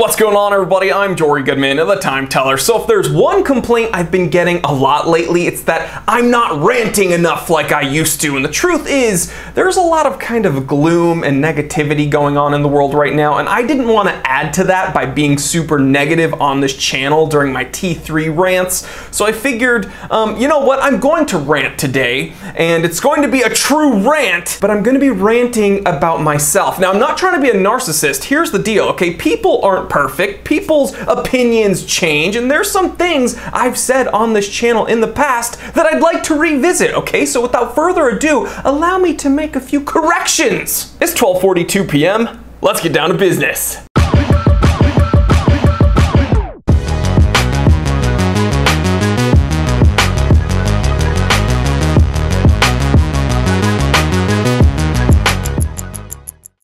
What's going on, everybody? I'm Jory Goodman of The Time Teller. So if there's one complaint I've been getting a lot lately, it's that I'm not ranting enough like I used to. And the truth is, there's a lot of kind of gloom and negativity going on in the world right now, and I didn't want to add to that by being super negative on this channel during my T3 rants. So I figured, you know what, I'm going to rant today, and it's going to be a true rant, but I'm going to be ranting about myself. Now, I'm not trying to be a narcissist. Here's the deal, okay? People aren't perfect. People's opinions change, and there's some things I've said on this channel in the past that I'd like to revisit, okay? So without further ado, allow me to make a few corrections. It's 12:42 p.m. Let's get down to business.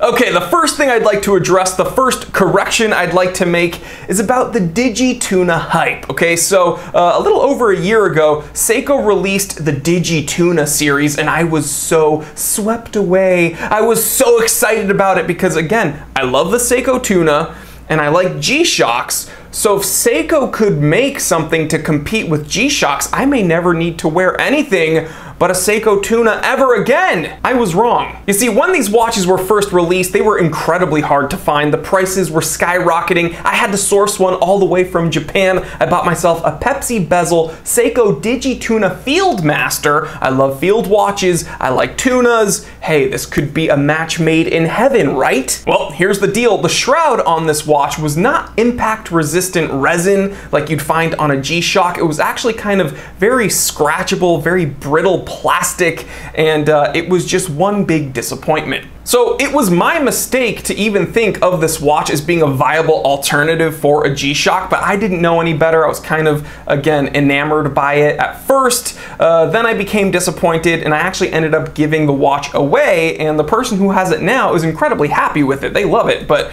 Okay, the first thing I'd like to address, the first correction I'd like to make is about the DigiTuna hype, okay? So a little over a year ago, Seiko released the DigiTuna series, and I was so swept away. I was so excited about it because, again, I love the Seiko Tuna, and I like G-Shocks. So if Seiko could make something to compete with G-Shocks, I may never need to wear anything but a Seiko Tuna ever again. I was wrong. You see, when these watches were first released, they were incredibly hard to find. The prices were skyrocketing. I had to source one all the way from Japan. I bought myself a Pepsi bezel Seiko DigiTuna Fieldmaster. I love field watches. I like tunas. Hey, this could be a match made in heaven, right? Well, here's the deal. The shroud on this watch was not impact resistant resin like you'd find on a G-Shock. It was actually kind of very scratchable, very brittle plastic, and it was just one big disappointment. So it was my mistake to even think of this watch as being a viable alternative for a G-Shock, but I didn't know any better. I was kind of, again, enamored by it at first. Then I became disappointed, and I actually ended up giving the watch away, and the person who has it now is incredibly happy with it. They love it, but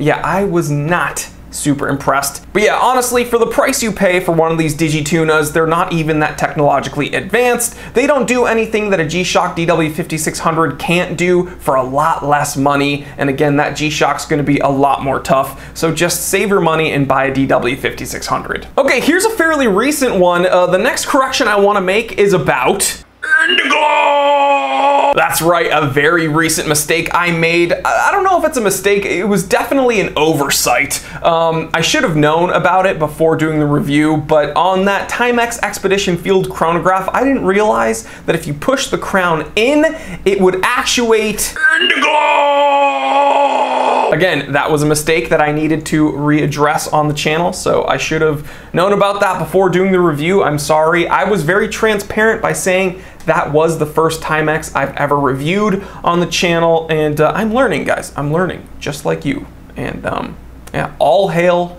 yeah, I was not super impressed. But yeah, honestly, for the price you pay for one of these DigiTunas, they're not even that technologically advanced. They don't do anything that a G-Shock DW5600 can't do for a lot less money. And again, that G-Shock's gonna be a lot more tough. So just save your money and buy a DW5600. Okay, here's a fairly recent one. The next correction I wanna make is about Indigo! That's right, a very recent mistake I made. I don't know if it's a mistake, it was definitely an oversight. I should have known about it before doing the review, but on that Timex Expedition Field Chronograph, I didn't realize that if you push the crown in, it would actuate Indigo! Again, that was a mistake that I needed to readdress on the channel, so I should have known about that before doing the review. I'm sorry. I was very transparent by saying that was the first Timex I've ever reviewed on the channel, and I'm learning, guys. I'm learning, just like you. And yeah, all hail.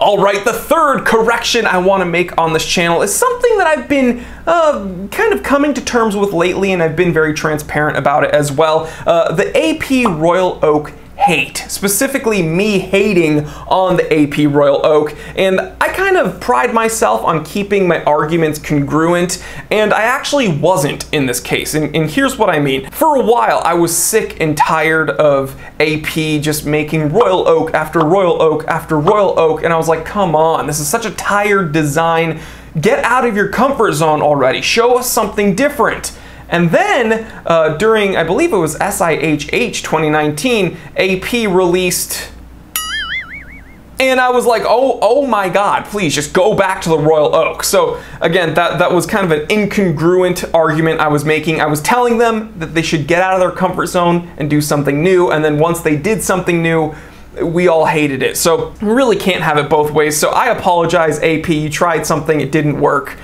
All right, the third correction I want to make on this channel is something that I've been kind of coming to terms with lately, and I've been very transparent about it as well. The AP Royal Oak hate, specifically me hating on the AP Royal Oak, and I kind of pride myself on keeping my arguments congruent, and I actually wasn't in this case, and here's what I mean. For a while, I was sick and tired of AP just making Royal Oak after Royal Oak after Royal Oak, and I was like, come on, this is such a tired design. Get out of your comfort zone already. Show us something different. And then during, I believe it was SIHH 2019, AP released, and I was like, oh my God, please just go back to the Royal Oak. So again, that was kind of an incongruent argument I was making. I was telling them that they should get out of their comfort zone and do something new. And then once they did something new, we all hated it. So we really can't have it both ways. So I apologize, AP, you tried something, it didn't work.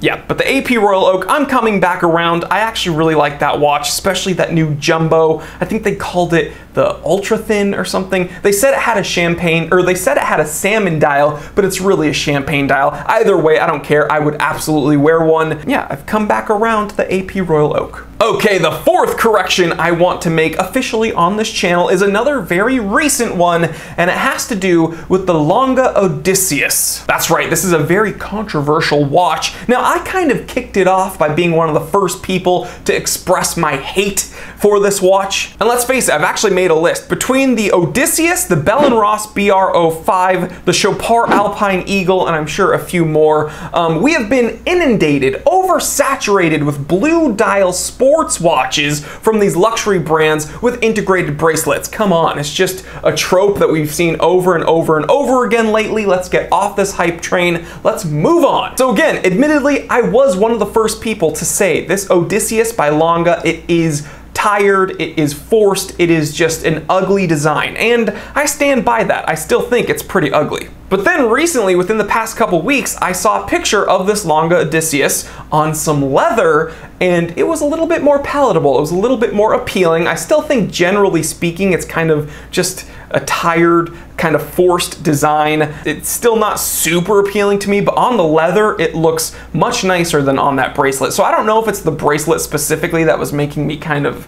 Yeah, but the AP Royal Oak, I'm coming back around. I actually really like that watch, especially that new jumbo. I think they called it the ultra thin or something. They said it had a champagne, or they said it had a salmon dial, but it's really a champagne dial. Either way, I don't care. I would absolutely wear one. Yeah, I've come back around to the AP Royal Oak. Okay, the fourth correction I want to make officially on this channel is another very recent one, and it has to do with the Longa Odysseus. That's right, this is a very controversial watch. watch. Now, I kind of kicked it off by being one of the first people to express my hate for this watch. And let's face it, I've actually made a list. Between the Odysseus, the Bell & Ross BR05, the Chopard Alpine Eagle, and I'm sure a few more, we have been inundated, oversaturated with blue dial sports watches from these luxury brands with integrated bracelets. Come on, it's just a trope that we've seen over and over and over again lately. Let's get off this hype train. Let's move on. So again, admittedly, I was one of the first people to say this Odysseus by Longa, it is tired, it is forced, it is just an ugly design. And I stand by that. I still think it's pretty ugly. But then recently, within the past couple weeks, I saw a picture of this Longa Odysseus on some leather, and it was a little bit more palatable. It was a little bit more appealing. I still think, generally speaking, it's kind of just a tired, kind of forced design. It's still not super appealing to me, but on the leather, it looks much nicer than on that bracelet. So I don't know if it's the bracelet specifically that was making me kind of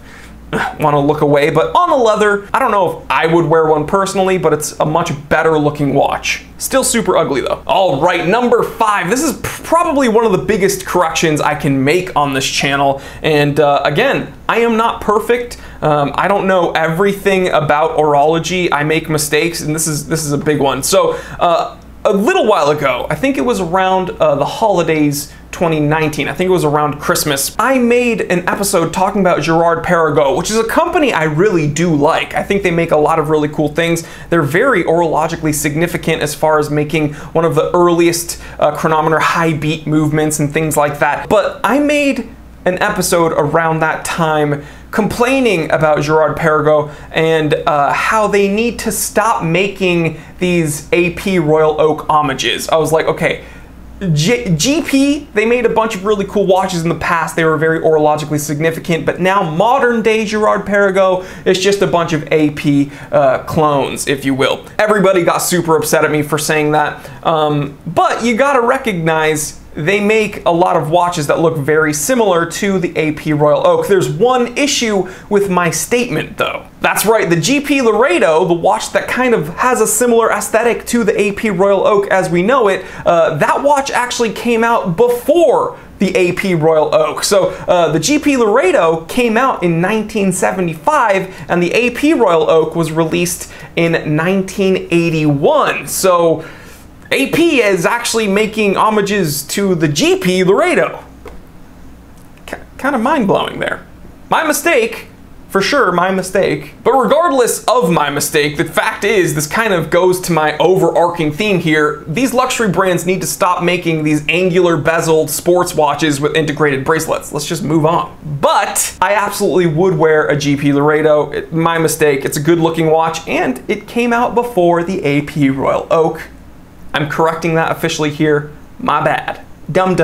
want to look away, but on the leather, I don't know if I would wear one personally, but it's a much better looking watch. Still super ugly though. All right, number 5. This is probably one of the biggest corrections I can make on this channel. And again, I am not perfect. I don't know everything about horology. I make mistakes, and this is a big one. So a little while ago, I think it was around the holidays, 2019, I think it was around Christmas, I made an episode talking about Girard-Perregaux, which is a company I really do like. I think they make a lot of really cool things. They're very horologically significant as far as making one of the earliest chronometer high beat movements and things like that. But I made an episode around that time complaining about Girard-Perregaux and how they need to stop making these AP Royal Oak homages. I was like, okay, GP, they made a bunch of really cool watches in the past. They were very horologically significant, but now modern day Girard-Perregaux is just a bunch of AP clones, if you will. Everybody got super upset at me for saying that, but you gotta recognize they make a lot of watches that look very similar to the AP Royal Oak. There's one issue with my statement though. That's right, the GP Laredo, the watch that kind of has a similar aesthetic to the AP Royal Oak as we know it, that watch actually came out before the AP Royal Oak. So the GP Laredo came out in 1975 and the AP Royal Oak was released in 1981. So AP is actually making homages to the GP Laredo. Kind of mind-blowing there. My mistake, for sure, my mistake. But regardless of my mistake, the fact is, this kind of goes to my overarching theme here. These luxury brands need to stop making these angular bezeled sports watches with integrated bracelets. Let's just move on. But I absolutely would wear a GP Laredo. My mistake, it's a good looking watch and it came out before the AP Royal Oak. I'm correcting that officially here. My bad. Dunce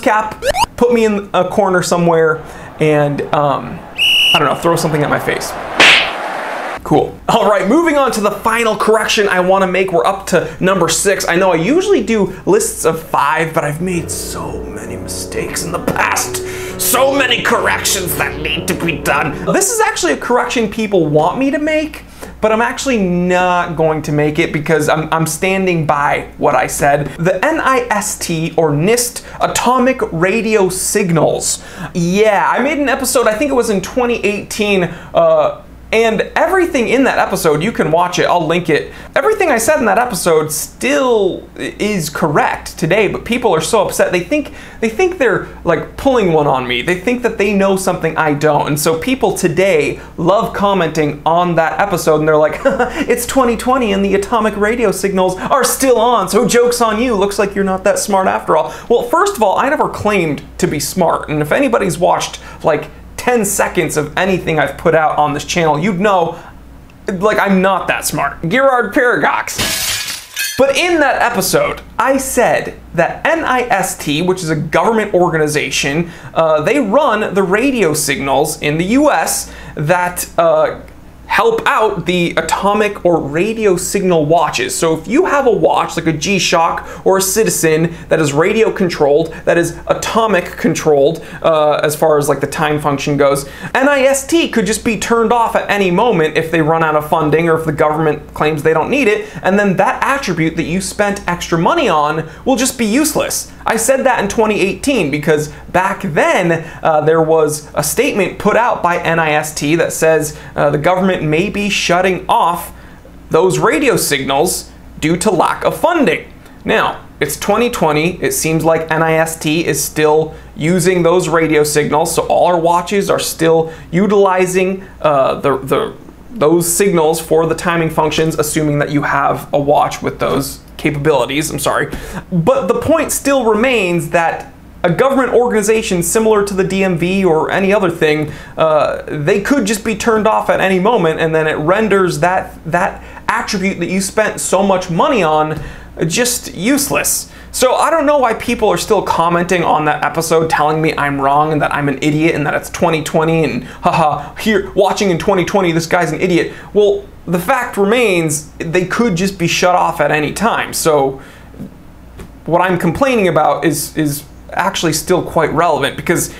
cap. Put me in a corner somewhere and, I don't know, throw something at my face. Cool. All right, moving on to the final correction I want to make. We're up to number 6. I know I usually do lists of 5, but I've made so many mistakes in the past. So many corrections that need to be done. This is actually a correction people want me to make, but I'm actually not going to make it because I'm standing by what I said. The NIST or NIST atomic radio signals. Yeah, I made an episode, I think it was in 2018, and everything in that episode, you can watch it, I'll link it. Everything I said in that episode still is correct today, but people are so upset. They think they're like pulling one on me. They think that they know something I don't. And so people today love commenting on that episode and they're like, it's 2020 and the atomic radio signals are still on, so joke's on you. Looks like you're not that smart after all. Well, first of all, I never claimed to be smart. And if anybody's watched like 10 seconds of anything I've put out on this channel, you'd know, like, I'm not that smart. Girard-Perregaux. But in that episode, I said that NIST, which is a government organization, they run the radio signals in the US that help out the atomic or radio signal watches. So if you have a watch like a G-Shock or a Citizen that is radio controlled, that is atomic controlled as far as like the time function goes, NIST could just be turned off at any moment if they run out of funding or if the government claims they don't need it, and then that attribute that you spent extra money on will just be useless. I said that in 2018 because back then there was a statement put out by NIST that says the government may be shutting off those radio signals due to lack of funding. Now, it's 2020, it seems like NIST is still using those radio signals, so all our watches are still utilizing those signals for the timing functions, assuming that you have a watch with those capabilities, I'm sorry. But the point still remains that a government organization similar to the DMV or any other thing, they could just be turned off at any moment, and then it renders that attribute that you spent so much money on just useless. So I don't know why people are still commenting on that episode telling me I'm wrong and that I'm an idiot and that it's 2020 and haha, here watching in 2020, this guy's an idiot. Well, the fact remains they could just be shut off at any time. So what I'm complaining about is actually still quite relevant, because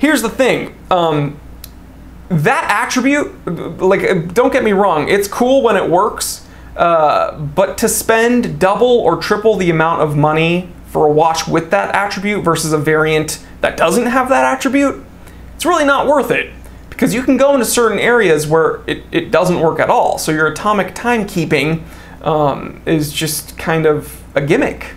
here's the thing. That attribute, like, don't get me wrong, it's cool when it works. But to spend double or triple the amount of money for a watch with that attribute versus a variant that doesn't have that attribute, it's really not worth it, because you can go into certain areas where it doesn't work at all. So your atomic timekeeping is just kind of a gimmick.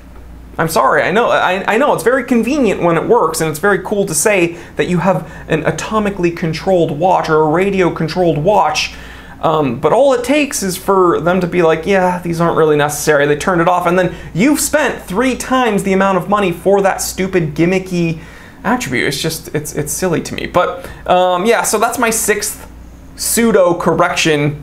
I'm sorry, I know it's very convenient when it works, and it's very cool to say that you have an atomically controlled watch or a radio controlled watch. But all it takes is for them to be like, yeah, these aren't really necessary. They turned it off, and then you've spent 3 times the amount of money for that stupid gimmicky attribute. It's just, it's silly to me. But yeah, so that's my 6th pseudo correction.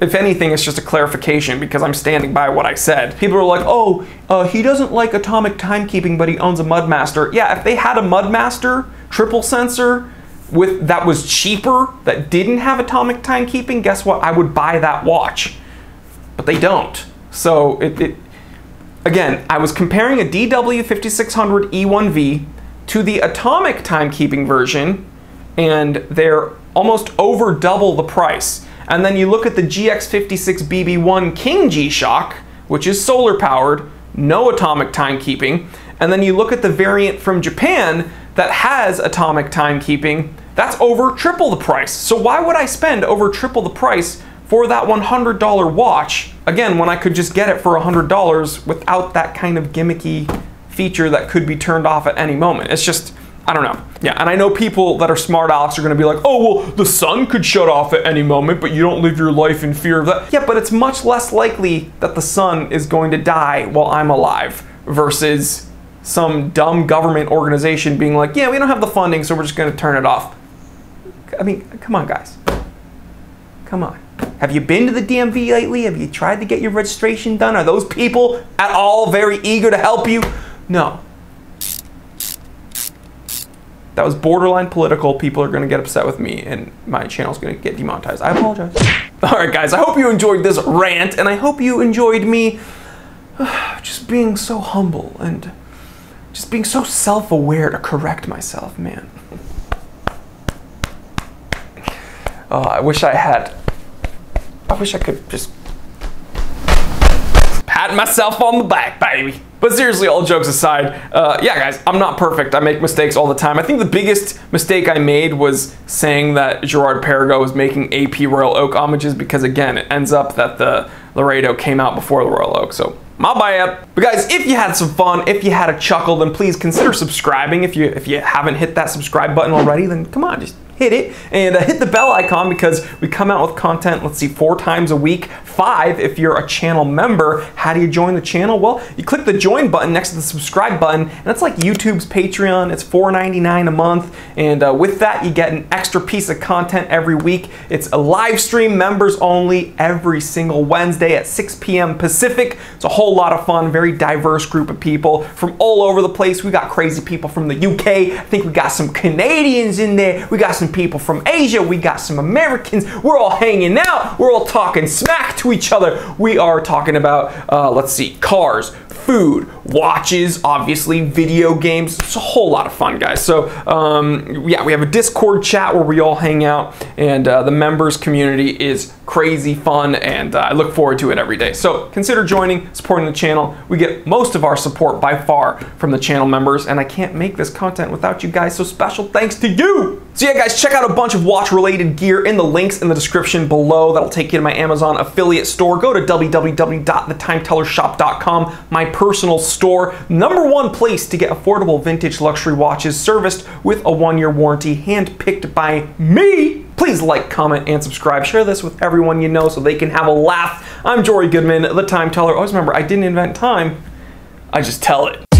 If anything, it's just a clarification because I'm standing by what I said. People are like, oh, he doesn't like atomic timekeeping, but he owns a Mudmaster. Yeah, if they had a Mudmaster triple sensor, that was cheaper, that didn't have atomic timekeeping, guess what? I would buy that watch, but they don't. So again, I was comparing a DW5600E1V to the atomic timekeeping version, and they're almost over double the price. And then you look at the GX56BB1 King G Shock, which is solar powered, no atomic timekeeping. And then you look at the variant from Japan that has atomic timekeeping, that's over triple the price. So why would I spend over triple the price for that $100 watch, again, when I could just get it for $100 without that kind of gimmicky feature that could be turned off at any moment? It's just, I don't know. Yeah, and I know people that are smart alecks are gonna be like, oh, well, the sun could shut off at any moment, but you don't live your life in fear of that. Yeah, but it's much less likely that the sun is going to die while I'm alive versus some dumb government organization being like, yeah, we don't have the funding, so we're just gonna turn it off. I mean, come on, guys. Come on. Have you been to the DMV lately? Have you tried to get your registration done? Are those people at all very eager to help you? No. That was borderline political. People are gonna get upset with me, and my channel's gonna get demonetized. I apologize. All right, guys, I hope you enjoyed this rant, and I hope you enjoyed me just being so humble and just being so self-aware to correct myself, man. Oh, I wish I could just pat myself on the back, baby. But seriously, all jokes aside, yeah, guys, I'm not perfect. I make mistakes all the time. I think the biggest mistake I made was saying that Girard-Perregaux was making AP Royal Oak homages, because again, it ends up that the Laredo came out before the Royal Oak, so my bad. But guys, if you had some fun, if you had a chuckle, then please consider subscribing. If you haven't hit that subscribe button already, then come on, just hit it, and hit the bell icon, because we come out with content, let's see, 4 times a week, 5 if you're a channel member. How do you join the channel? Well, you click the join button next to the subscribe button, and that's like YouTube's Patreon. It's $4.99 a month, and with that, you get an extra piece of content every week. It's a live stream, members only, every single Wednesday at 6 p.m. Pacific. It's a whole lot of fun, very diverse group of people from all over the place. We got crazy people from the UK. I think we got some Canadians in there. We got some some people from Asia, we got some Americans, we're all hanging out, we're all talking smack to each other. We are talking about, let's see, cars, food, watches, obviously, video games. It's a whole lot of fun, guys. So yeah, we have a Discord chat where we all hang out, and the members community is crazy fun, and I look forward to it every day. So consider joining, supporting the channel. We get most of our support by far from the channel members, and I can't make this content without you guys, so special thanks to you. So yeah, guys, check out a bunch of watch-related gear in the links in the description below. That'll take you to my Amazon affiliate store. Go to www.thetimetellershop.com, my personal store, #1 place to get affordable vintage luxury watches serviced with a 1-year warranty, handpicked by me. Please like, comment, and subscribe. Share this with everyone you know so they can have a laugh. I'm Jory Goodman, The Time Teller. Always remember, I didn't invent time, I just tell it.